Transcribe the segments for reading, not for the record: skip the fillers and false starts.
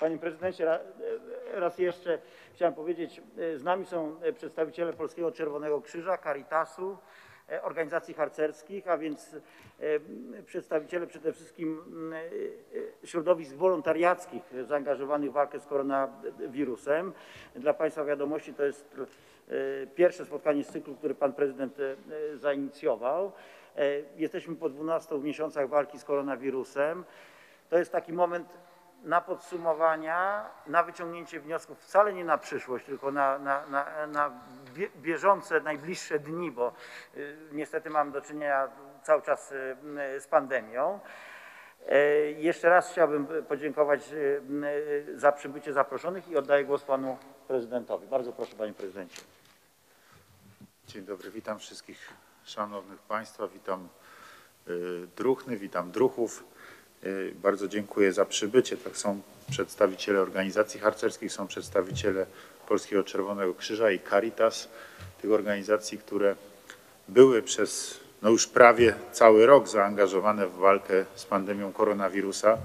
Panie prezydencie, raz jeszcze chciałem powiedzieć, z nami są przedstawiciele Polskiego Czerwonego Krzyża, Caritasu, organizacji harcerskich, a więc przedstawiciele przede wszystkim środowisk wolontariackich zaangażowanych w walkę z koronawirusem. Dla Państwa wiadomości to jest pierwsze spotkanie z cyklu, który Pan Prezydent zainicjował. Jesteśmy po 12 miesiącach walki z koronawirusem. To jest taki moment na podsumowania, na wyciągnięcie wniosków wcale nie na przyszłość, tylko na bieżące, najbliższe dni, bo niestety mamy do czynienia cały czas z pandemią. Jeszcze raz chciałbym podziękować za przybycie zaproszonych i oddaję głos Panu Prezydentowi. Bardzo proszę, Panie Prezydencie. Dzień dobry, witam wszystkich szanownych Państwa, witam druhny, witam druhów. Bardzo dziękuję za przybycie. Tak, są przedstawiciele organizacji harcerskich, są przedstawiciele Polskiego Czerwonego Krzyża i Caritas, tych organizacji, które były przez już prawie cały rok zaangażowane w walkę z pandemią koronawirusa.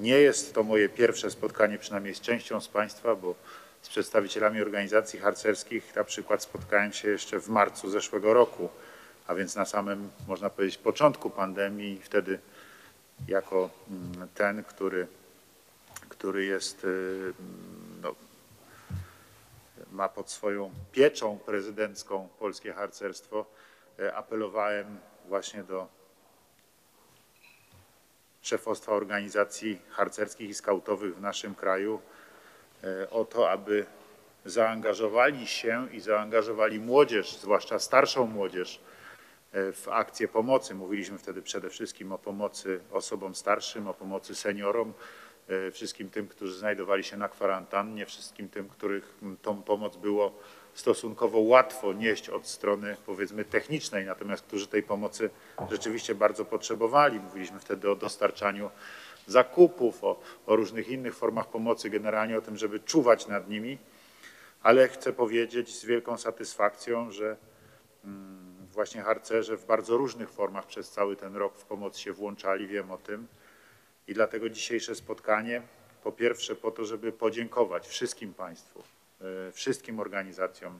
Nie jest to moje pierwsze spotkanie, przynajmniej z częścią z Państwa, bo z przedstawicielami organizacji harcerskich na przykład spotkałem się jeszcze w marcu zeszłego roku, a więc na samym, można powiedzieć, początku pandemii. Wtedy jako ten, który jest, no, ma pod swoją pieczą prezydencką polskie harcerstwo, apelowałem właśnie do szefostwa organizacji harcerskich i skautowych w naszym kraju o to, aby zaangażowali się i zaangażowali młodzież, zwłaszcza starszą młodzież, w akcję pomocy. Mówiliśmy wtedy przede wszystkim o pomocy osobom starszym, o pomocy seniorom, wszystkim tym, którzy znajdowali się na kwarantannie, wszystkim tym, których tą pomoc było stosunkowo łatwo nieść od strony, powiedzmy, technicznej, natomiast którzy tej pomocy rzeczywiście bardzo potrzebowali. Mówiliśmy wtedy o dostarczaniu zakupów, o różnych innych formach pomocy, generalnie o tym, żeby czuwać nad nimi, ale chcę powiedzieć z wielką satysfakcją, że właśnie harcerze w bardzo różnych formach przez cały ten rok w pomoc się włączali, wiem o tym. I dlatego dzisiejsze spotkanie, po pierwsze po to, żeby podziękować wszystkim Państwu,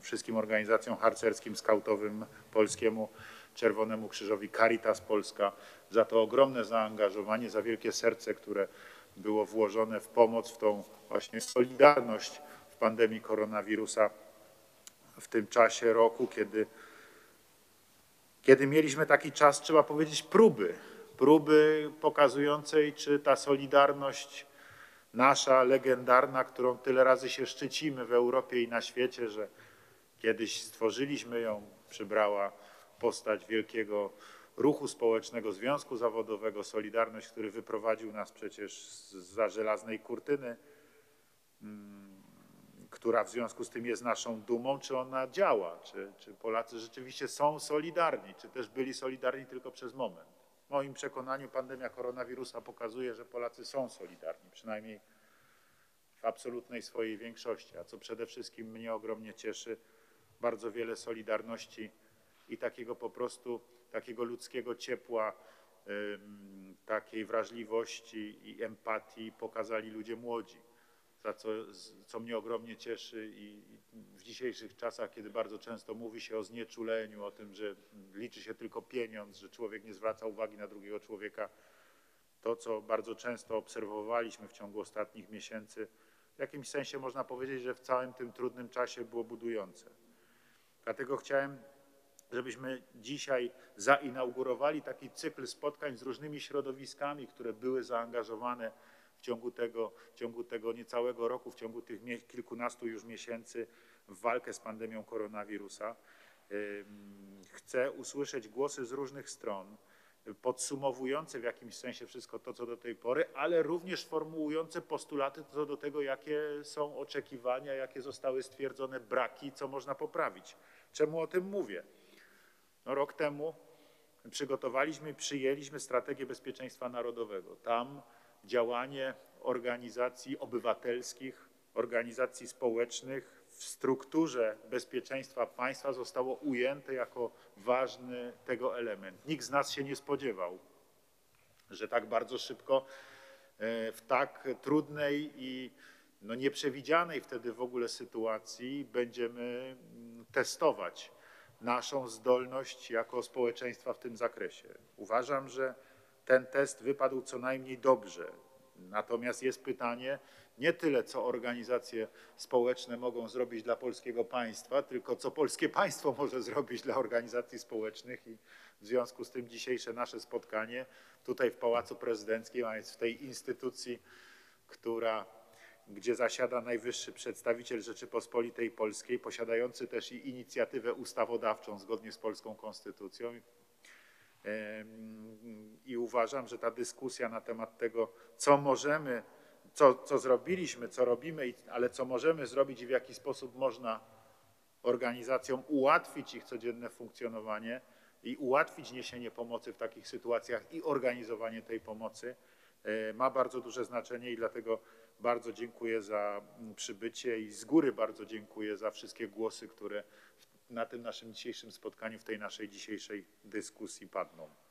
wszystkim organizacjom harcerskim, skautowym, Polskiemu Czerwonemu Krzyżowi, Caritas Polska za to ogromne zaangażowanie, za wielkie serce, które było włożone w pomoc, w tą właśnie solidarność w pandemii koronawirusa w tym czasie roku, kiedy mieliśmy taki czas, trzeba powiedzieć, próby pokazującej, czy ta solidarność nasza, legendarna, którą tyle razy się szczycimy w Europie i na świecie, że kiedyś stworzyliśmy ją, przybrała postać wielkiego ruchu społecznego, związku zawodowego, Solidarność, który wyprowadził nas przecież zza żelaznej kurtyny, która w związku z tym jest naszą dumą, czy ona działa, czy Polacy rzeczywiście są solidarni, czy też byli solidarni tylko przez moment. W moim przekonaniu pandemia koronawirusa pokazuje, że Polacy są solidarni, przynajmniej w absolutnej swojej większości, a co przede wszystkim mnie ogromnie cieszy, bardzo wiele solidarności i takiego po prostu, takiego ludzkiego ciepła, takiej wrażliwości i empatii pokazali ludzie młodzi. Za co mnie ogromnie cieszy i w dzisiejszych czasach, kiedy bardzo często mówi się o znieczuleniu, o tym, że liczy się tylko pieniądz, że człowiek nie zwraca uwagi na drugiego człowieka, to co bardzo często obserwowaliśmy w ciągu ostatnich miesięcy, w jakimś sensie można powiedzieć, że w całym tym trudnym czasie było budujące. Dlatego chciałem, żebyśmy dzisiaj zainaugurowali taki cykl spotkań z różnymi środowiskami, które były zaangażowane w ciągu tego niecałego roku, w ciągu tych kilkunastu już miesięcy w walkę z pandemią koronawirusa. Chcę usłyszeć głosy z różnych stron, podsumowujące w jakimś sensie wszystko to, co do tej pory, ale również formułujące postulaty co do tego, jakie są oczekiwania, jakie zostały stwierdzone braki, co można poprawić. Czemu o tym mówię? No, rok temu przygotowaliśmy i przyjęliśmy Strategię Bezpieczeństwa Narodowego. Tam działanie organizacji obywatelskich, organizacji społecznych w strukturze bezpieczeństwa państwa zostało ujęte jako ważny tego element. Nikt z nas się nie spodziewał, że tak bardzo szybko w tak trudnej i no nieprzewidzianej wtedy w ogóle sytuacji będziemy testować naszą zdolność jako społeczeństwa w tym zakresie. Uważam, że ten test wypadł co najmniej dobrze. Natomiast jest pytanie nie tyle, co organizacje społeczne mogą zrobić dla polskiego państwa, tylko co polskie państwo może zrobić dla organizacji społecznych i w związku z tym dzisiejsze nasze spotkanie tutaj w Pałacu Prezydenckim, a więc w tej instytucji, gdzie zasiada najwyższy przedstawiciel Rzeczypospolitej Polskiej, posiadający też i inicjatywę ustawodawczą zgodnie z polską konstytucją. I uważam, że ta dyskusja na temat tego, co możemy, co zrobiliśmy, co robimy, ale co możemy zrobić i w jaki sposób można organizacjom ułatwić ich codzienne funkcjonowanie i ułatwić niesienie pomocy w takich sytuacjach i organizowanie tej pomocy, ma bardzo duże znaczenie i dlatego bardzo dziękuję za przybycie i z góry bardzo dziękuję za wszystkie głosy, które na tym naszym dzisiejszym spotkaniu, w tej naszej dzisiejszej dyskusji padną.